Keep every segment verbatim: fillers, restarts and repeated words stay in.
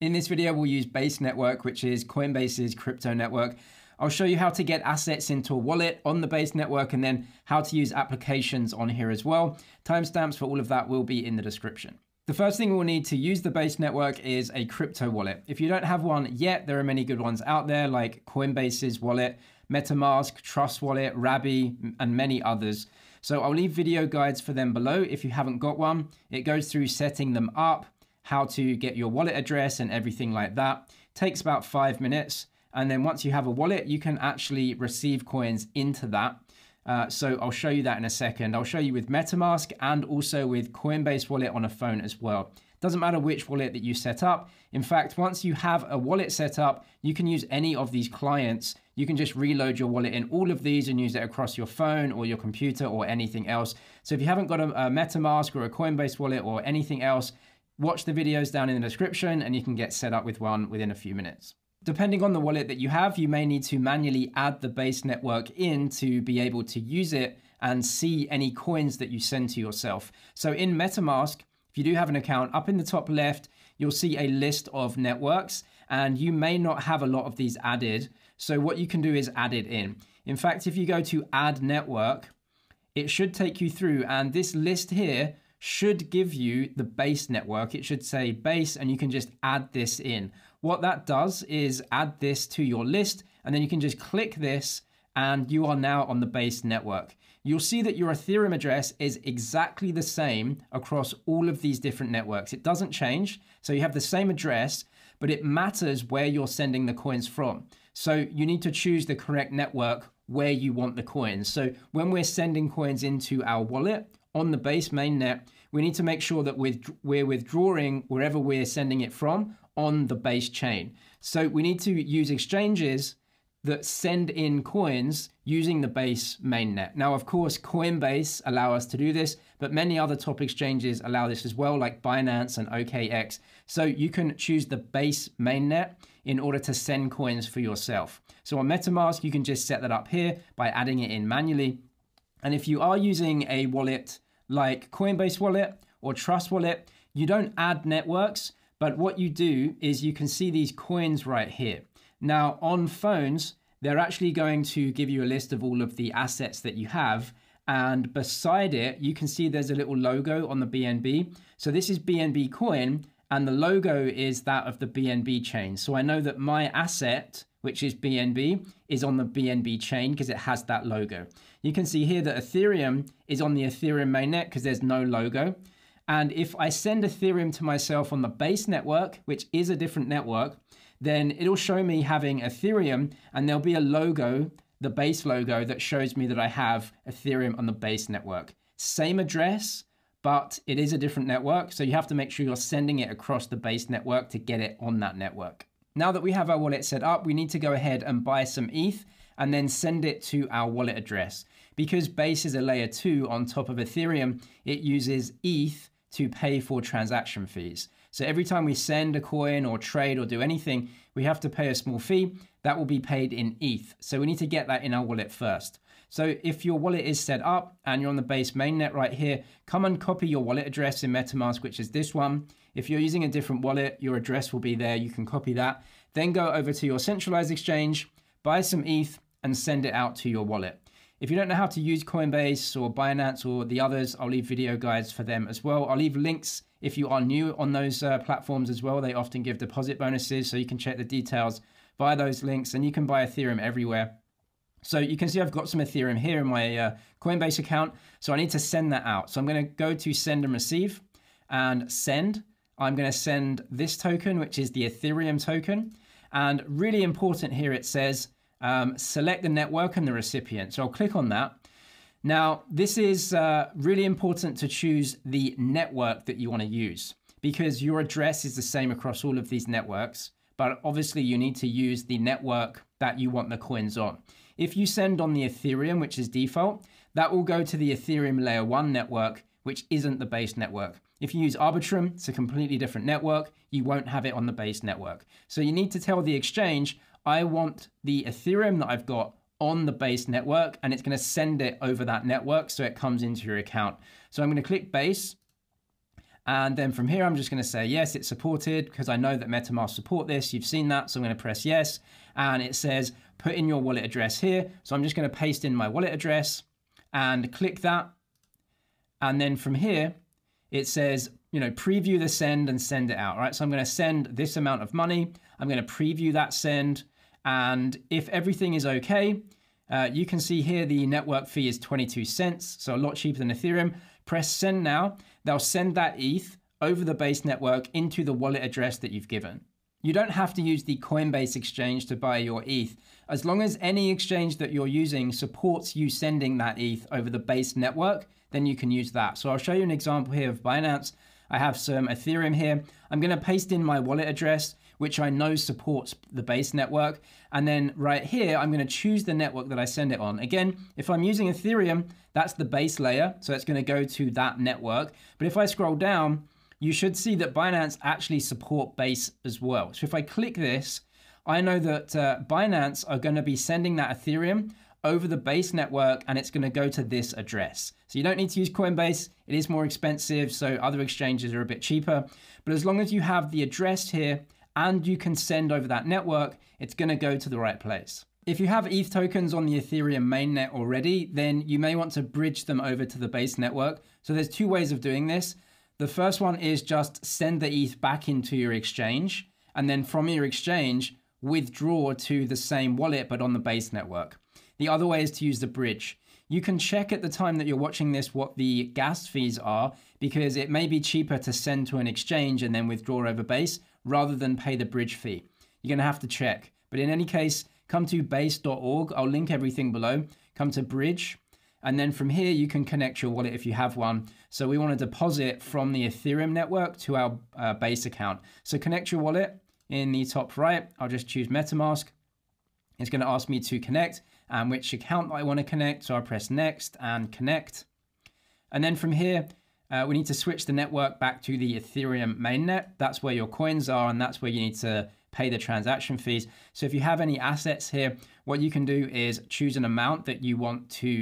In this video, we'll use Base Network, which is Coinbase's crypto network. I'll show you how to get assets into a wallet on the Base Network and then how to use applications on here as well. Timestamps for all of that will be in the description. The first thing we'll need to use the Base Network is a crypto wallet. If you don't have one yet, there are many good ones out there like Coinbase's Wallet, MetaMask, Trust Wallet, Rabby, and many others. So I'll leave video guides for them below if you haven't got one. It goes through setting them up, how to get your wallet address and everything like that. Takes about five minutes. And then once you have a wallet, you can actually receive coins into that. Uh, so I'll show you that in a second. I'll show you with MetaMask and also with Coinbase Wallet on a phone as well. Doesn't matter which wallet that you set up. In fact, once you have a wallet set up, you can use any of these clients. You can just reload your wallet in all of these and use it across your phone or your computer or anything else. So if you haven't got a, a MetaMask or a Coinbase Wallet or anything else, watch the videos down in the description and you can get set up with one within a few minutes. Depending on the wallet that you have, you may need to manually add the Base Network in to be able to use it and see any coins that you send to yourself. So in MetaMask, if you do have an account, up in the top left, you'll see a list of networks, and you may not have a lot of these added. So what you can do is add it in. In fact, if you go to Add Network, it should take you through, and this list here should give you the Base Network. It should say Base, and you can just add this in. What that does is add this to your list, and then you can just click this and you are now on the Base Network. You'll see that your Ethereum address is exactly the same across all of these different networks. It doesn't change. So you have the same address, but it matters where you're sending the coins from. So you need to choose the correct network where you want the coins. So when we're sending coins into our wallet on the Base mainnet, we need to make sure that we're withdrawing wherever we're sending it from on the Base chain. So we need to use exchanges that send in coins using the Base mainnet. Now, of course, Coinbase allow us to do this, but many other top exchanges allow this as well, like Binance and O K X. So you can choose the Base mainnet in order to send coins for yourself. So on MetaMask, you can just set that up here by adding it in manually. And if you are using a wallet like Coinbase Wallet or Trust Wallet, you don't add networks, but what you do is you can see these coins right here. Now on phones, they're actually going to give you a list of all of the assets that you have. And beside it, you can see there's a little logo on the B N B. So this is B N B coin, and the logo is that of the B N B chain. So I know that my asset, which is B N B, is on the B N B chain because it has that logo. You can see here that Ethereum is on the Ethereum mainnet because there's no logo. And if I send Ethereum to myself on the Base network, which is a different network, then it'll show me having Ethereum, and there'll be a logo, the Base logo, that shows me that I have Ethereum on the Base network. Same address, but it is a different network. So you have to make sure you're sending it across the Base network to get it on that network. Now that we have our wallet set up, we need to go ahead and buy some E T H and then send it to our wallet address. Because Base is a layer two on top of Ethereum, it uses E T H to pay for transaction fees. So every time we send a coin or trade or do anything, we have to pay a small fee that will be paid in E T H. So we need to get that in our wallet first. So if your wallet is set up and you're on the Base mainnet right here, come and copy your wallet address in MetaMask, which is this one. If you're using a different wallet, your address will be there. You can copy that. Then go over to your centralized exchange, buy some E T H and send it out to your wallet. If you don't know how to use Coinbase or Binance or the others, I'll leave video guides for them as well. I'll leave links if you are new on those uh, platforms as well. They often give deposit bonuses, so you can check the details via those links, and you can buy Ethereum everywhere. So you can see I've got some Ethereum here in my uh, Coinbase account, so I need to send that out. So I'm going to go to Send and Receive and Send. I'm going to send this token, which is the Ethereum token. And really important here, it says, Um, select the network and the recipient. So I'll click on that. Now, this is uh, really important to choose the network that you want to use, because your address is the same across all of these networks, but obviously you need to use the network that you want the coins on. If you send on the Ethereum, which is default, that will go to the Ethereum layer one network, which isn't the Base network. If you use Arbitrum, it's a completely different network. You won't have it on the Base network. So you need to tell the exchange, I want the Ethereum that I've got on the Base network, and it's going to send it over that network so it comes into your account. So I'm going to click Base And then from here, I'm just going to say, yes, it's supported because I know that MetaMask support this. You've seen that. So I'm going to press yes. And it says, put in your wallet address here. So I'm just going to paste in my wallet address and click that. And then from here, it says, you know, preview the send and send it out. Right. So I'm going to send this amount of money. I'm going to preview that send. And if everything is okay, uh, you can see here the network fee is twenty-two cents. So a lot cheaper than Ethereum. Press send now. They'll send that E T H over the base network into the wallet address that you've given. You don't have to use the Coinbase exchange to buy your E T H, as long as any exchange that you're using supports you sending that E T H over the base network, then you can use that. So I'll show you an example here of Binance. I have some Ethereum here. I'm going to paste in my wallet address, which I know supports the base network. And then right here, I'm going to choose the network that I send it on. Again, if I'm using Ethereum, that's the base layer. So it's going to go to that network. But if I scroll down, you should see that Binance actually support base as well. So if I click this, I know that uh, Binance are going to be sending that Ethereum over the base network, and it's going to go to this address. So you don't need to use Coinbase. It is more expensive. So other exchanges are a bit cheaper. But as long as you have the address here, and you can send over that network, it's going to go to the right place. If you have E T H tokens on the Ethereum mainnet already, then you may want to bridge them over to the base network. So there's two ways of doing this. The first one is just send the E T H back into your exchange, and then from your exchange, withdraw to the same wallet, but on the base network. The other way is to use the bridge. You can check at the time that you're watching this what the gas fees are, because it may be cheaper to send to an exchange and then withdraw over base, rather than pay the bridge fee. You're going to have to check. But in any case, come to base dot org. I'll link everything below. Come to bridge. And then from here, you can connect your wallet if you have one. So we want to deposit from the Ethereum network to our uh, base account. So connect your wallet in the top right. I'll just choose MetaMask. It's going to ask me to connect and which account I want to connect. So I'll press next and connect. And then from here, Uh, we need to switch the network back to the Ethereum mainnet. That's where your coins are, and that's where you need to pay the transaction fees. So if you have any assets here, what you can do is choose an amount that you want to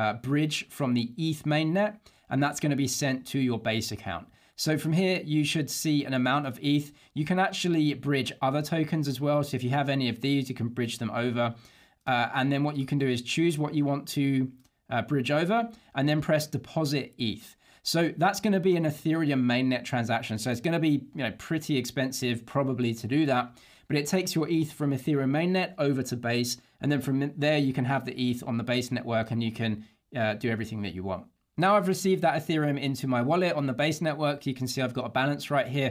uh, bridge from the E T H mainnet, and that's going to be sent to your base account. So from here, you should see an amount of E T H. You can actually bridge other tokens as well. So if you have any of these, you can bridge them over. Uh, and then what you can do is choose what you want to uh, bridge over, and then press deposit E T H. So that's going to be an Ethereum mainnet transaction. So it's going to be, you know, pretty expensive probably to do that, but it takes your E T H from Ethereum mainnet over to base. And then from there, you can have the E T H on the base network, and you can uh, do everything that you want. Now I've received that Ethereum into my wallet on the base network. You can see I've got a balance right here.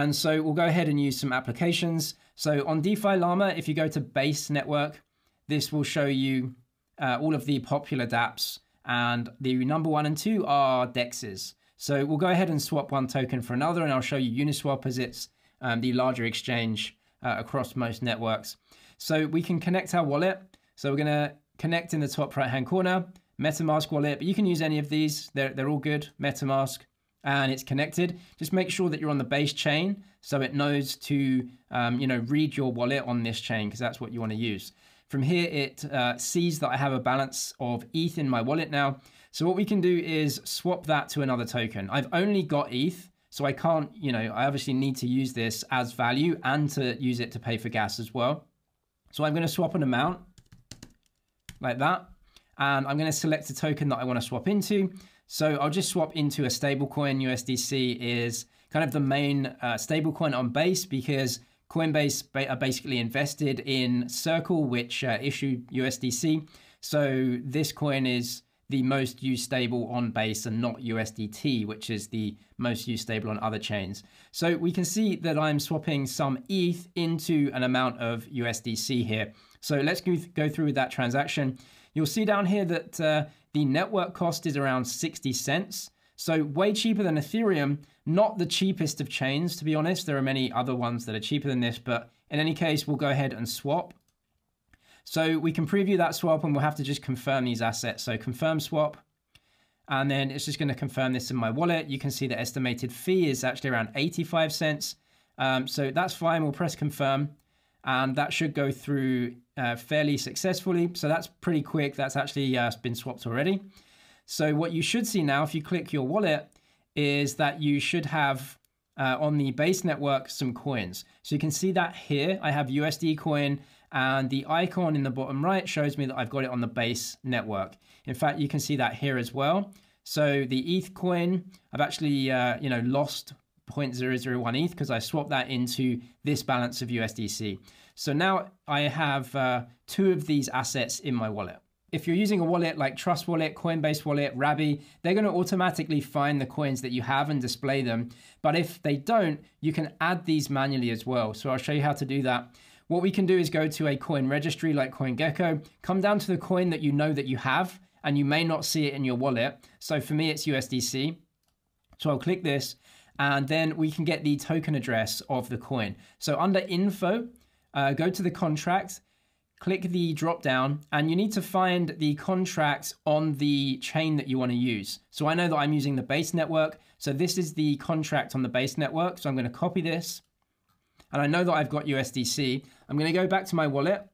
And so we'll go ahead and use some applications. So on DeFi Llama, if you go to base network, this will show you uh, all of the popular dApps. And the number one and two are D E Xs. So we'll go ahead and swap one token for another, and I'll show you Uniswap as it's um, the larger exchange uh, across most networks. So we can connect our wallet. So we're going to connect in the top right-hand corner, MetaMask wallet, but you can use any of these. They're, they're all good, MetaMask, and it's connected. Just make sure that you're on the base chain so it knows to um, you know, read your wallet on this chain, because that's what you want to use. From here, it uh, sees that I have a balance of E T H in my wallet now. So what we can do is swap that to another token. I've only got E T H, so I can't, you know, I obviously need to use this as value and to use it to pay for gas as well. So I'm going to swap an amount like that. And I'm going to select a token that I want to swap into. So I'll just swap into a stablecoin. U S D C is kind of the main uh, stablecoin on base, because Coinbase are basically invested in Circle, which uh, issue U S D C. So this coin is the most used stable on base, and not U S D T, which is the most used stable on other chains. So we can see that I'm swapping some E T H into an amount of U S D C here. So let's go, th go through with that transaction. You'll see down here that uh, the network cost is around sixty cents. So way cheaper than Ethereum, not the cheapest of chains, to be honest. There are many other ones that are cheaper than this, but in any case, we'll go ahead and swap. So we can preview that swap, and we'll have to just confirm these assets. So confirm swap, and then it's just going to confirm this in my wallet. You can see the estimated fee is actually around eighty-five cents. Um, so that's fine. We'll press confirm, and that should go through uh, fairly successfully. So that's pretty quick. That's actually uh, been swapped already. So what you should see now, if you click your wallet, is that you should have uh, on the base network some coins. So you can see that here, I have U S D coin, and the icon in the bottom right shows me that I've got it on the base network. In fact, you can see that here as well. So the E T H coin, I've actually uh, you know, lost zero point zero zero one E T H because I swapped that into this balance of U S D C. So now I have uh, two of these assets in my wallet. If you're using a wallet like Trust Wallet, Coinbase Wallet, Rabby, they're going to automatically find the coins that you have and display them. But if they don't, you can add these manually as well. So I'll show you how to do that. What we can do is go to a coin registry like CoinGecko, come down to the coin that you know that you have, and you may not see it in your wallet. So for me, it's U S D C. So I'll click this, and then we can get the token address of the coin. So under info, uh, go to the contract, click the drop down, and you need to find the contract on the chain that you want to use. So I know that I'm using the base network. So this is the contract on the base network. So I'm going to copy this, and I know that I've got U S D C. I'm going to go back to my wallet,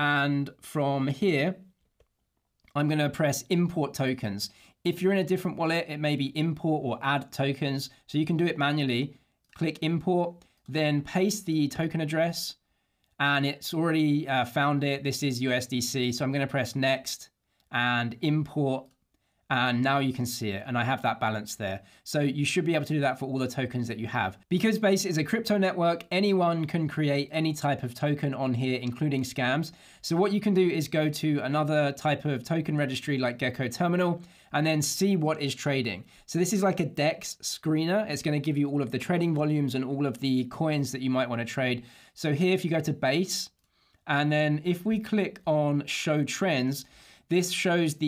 and from here, I'm going to press import tokens. If you're in a different wallet, it may be import or add tokens. So you can do it manually. Click import, then paste the token address, and it's already uh, found it. This is U S D C. So I'm going to press next and import. And now you can see it, and I have that balance there. So you should be able to do that for all the tokens that you have. Because Base is a crypto network, anyone can create any type of token on here, including scams. So what you can do is go to another type of token registry like Gecko Terminal, and then see what is trading. So this is like a DEX screener. It's going to give you all of the trading volumes and all of the coins that you might want to trade. So here, if you go to Base, and then if we click on Show Trends, this shows the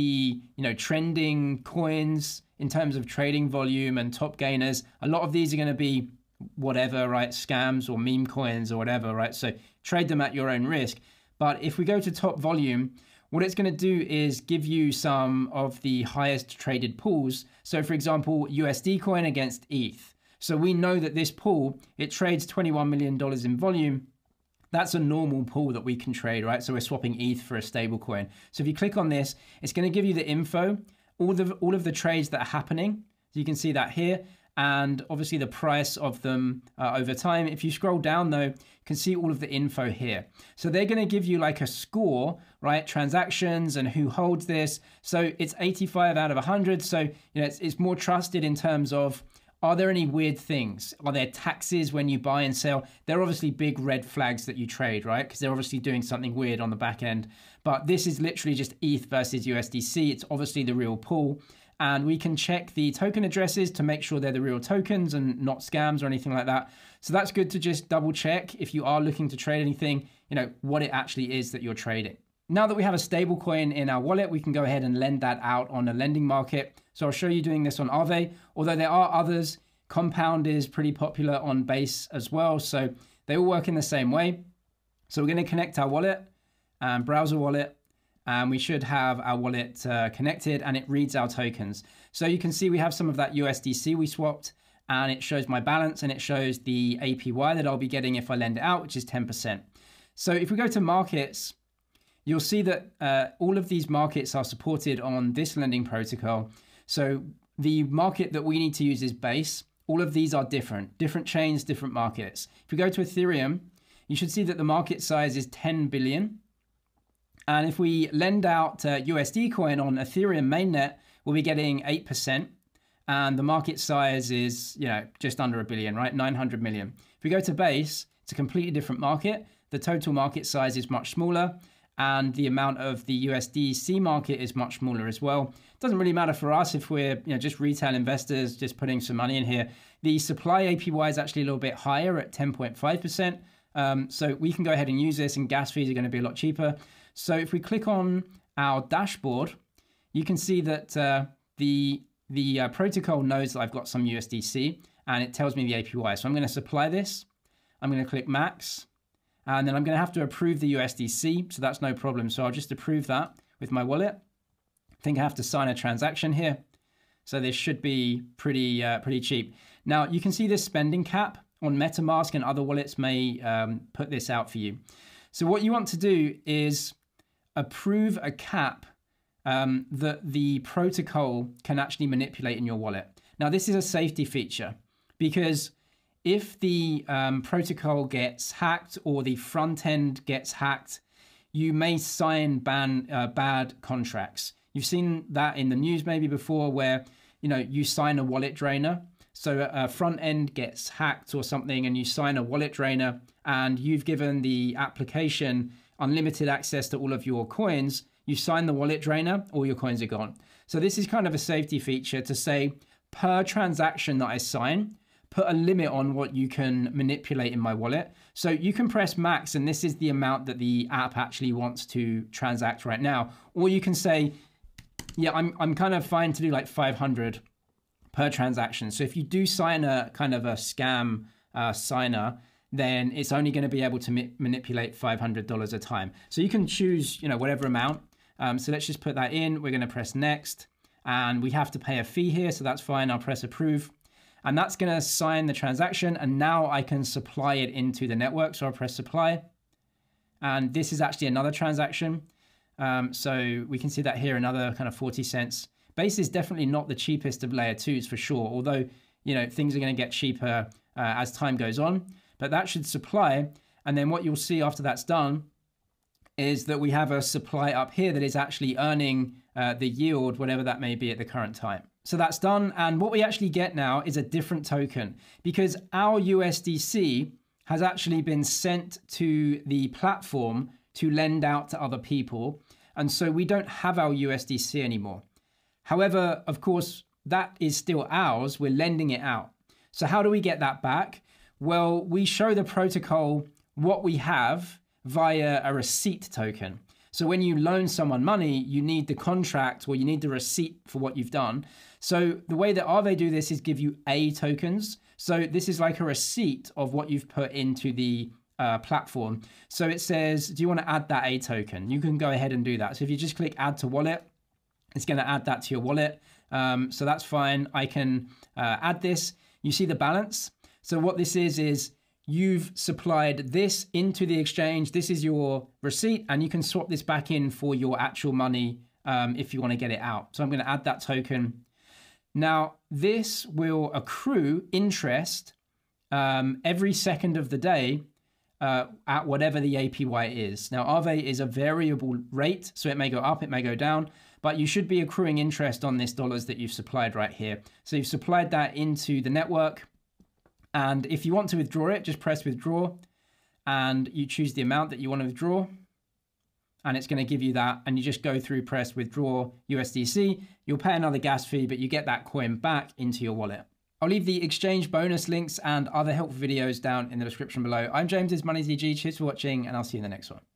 you know trending coins in terms of trading volume and top gainers. A lot of these are going to be whatever, right? Scams or meme coins or whatever, right? So trade them at your own risk. But if we go to top volume, what it's going to do is give you some of the highest traded pools. So for example, U S D coin against E T H. So we know that this pool, it trades twenty-one million dollars in volume. That's a normal pool that we can trade, right? So we're swapping E T H for a stable coin. So if you click on this, it's going to give you the info, all the all of the trades that are happening. So you can see that here, and obviously the price of them uh, over time. If you scroll down though, you can see all of the info here. So they're going to give you like a score, right? Transactions and who holds this. So it's eighty-five out of one hundred. So you know it's, it's more trusted in terms of, are there any weird things? Are there taxes when you buy and sell? They're obviously big red flags that you trade, right? Because they're obviously doing something weird on the back end. But this is literally just E T H versus U S D C. It's obviously the real pool. And we can check the token addresses to make sure they're the real tokens and not scams or anything like that. So that's good to just double check if you are looking to trade anything, you know, what it actually is that you're trading. Now that we have a stable coin in our wallet, we can go ahead and lend that out on a lending market. So I'll show you doing this on Aave, although there are others. Compound is pretty popular on Base as well. So they all work in the same way. So we're going to connect our wallet and browse a wallet, and we should have our wallet uh, connected, and it reads our tokens. So you can see we have some of that U S D C we swapped, and it shows my balance, and it shows the A P Y that I'll be getting if I lend it out, which is ten percent. So if we go to markets, you'll see that uh, all of these markets are supported on this lending protocol. So the market that we need to use is Base. All of these are different, different chains, different markets. If we go to Ethereum, you should see that the market size is ten billion. And if we lend out uh, U S D coin on Ethereum mainnet, we'll be getting eight percent. And the market size is, you know, just under a billion, right? nine hundred million. If we go to Base, it's a completely different market. The total market size is much smaller, and the amount of the U S D C market is much smaller as well. It doesn't really matter for us if we're you know, just retail investors, just putting some money in here. The supply A P Y is actually a little bit higher at ten point five percent. Um, so we can go ahead and use this, and gas fees are going to be a lot cheaper. So if we click on our dashboard, you can see that uh, the, the uh, protocol knows that I've got some U S D C, and it tells me the A P Y. So I'm going to supply this. I'm going to click max. And then I'm going to have to approve the U S D C, so that's no problem. So I'll just approve that with my wallet. I think I have to sign a transaction here. So this should be pretty uh, pretty cheap. Now, you can see this spending cap on MetaMask, and other wallets may um, put this out for you. So what you want to do is approve a cap um, that the protocol can actually manipulate in your wallet. Now, this is a safety feature because if the um, protocol gets hacked or the front end gets hacked, you may sign ban, uh, bad contracts. You've seen that in the news maybe before where, you know, you sign a wallet drainer. So a front end gets hacked or something and you sign a wallet drainer and you've given the application unlimited access to all of your coins. You sign the wallet drainer, all your coins are gone. So this is kind of a safety feature to say, per transaction that I sign, put a limit on what you can manipulate in my wallet. So you can press max, and this is the amount that the app actually wants to transact right now. Or you can say, yeah, I'm, I'm kind of fine to do like five hundred per transaction. So if you do sign a kind of a scam uh, signer, then it's only going to be able to ma- manipulate five hundred dollars a time. So you can choose, you know, whatever amount. Um, so let's just put that in. We're going to press next, and we have to pay a fee here. So that's fine. I'll press approve. And that's going to sign the transaction, and now I can supply it into the network. So I'll press supply, and this is actually another transaction. Um, so we can see that here, another kind of forty cents. Base is definitely not the cheapest of layer twos for sure, although, you know, things are going to get cheaper uh, as time goes on, but that should supply. And then what you'll see after that's done is that we have a supply up here that is actually earning uh, the yield, whatever that may be at the current time. So that's done. And what we actually get now is a different token because our U S D C has actually been sent to the platform to lend out to other people. And so we don't have our U S D C anymore. However, of course, that is still ours. We're lending it out. So how do we get that back? Well, we show the protocol what we have via a receipt token. So when you loan someone money, you need the contract or you need the receipt for what you've done. So the way that Aave do this is give you A tokens. So this is like a receipt of what you've put into the uh, platform. So it says, do you want to add that A token? You can go ahead and do that. So if you just click add to wallet, it's going to add that to your wallet. Um, so that's fine. I can uh, add this. You see the balance. So what this is, is you've supplied this into the exchange. This is your receipt, and you can swap this back in for your actual money um, if you want to get it out. So I'm going to add that token. Now, this will accrue interest um, every second of the day uh, at whatever the A P Y is. Now, Aave is a variable rate, so it may go up, it may go down, but you should be accruing interest on this dollars that you've supplied right here. So you've supplied that into the network. And if you want to withdraw it, just press withdraw and you choose the amount that you want to withdraw. And it's going to give you that. And you just go through, press withdraw U S D C. You'll pay another gas fee, but you get that coin back into your wallet. I'll leave the exchange bonus links and other helpful videos down in the description below. I'm James, this is MoneyZG. Cheers for watching, and I'll see you in the next one.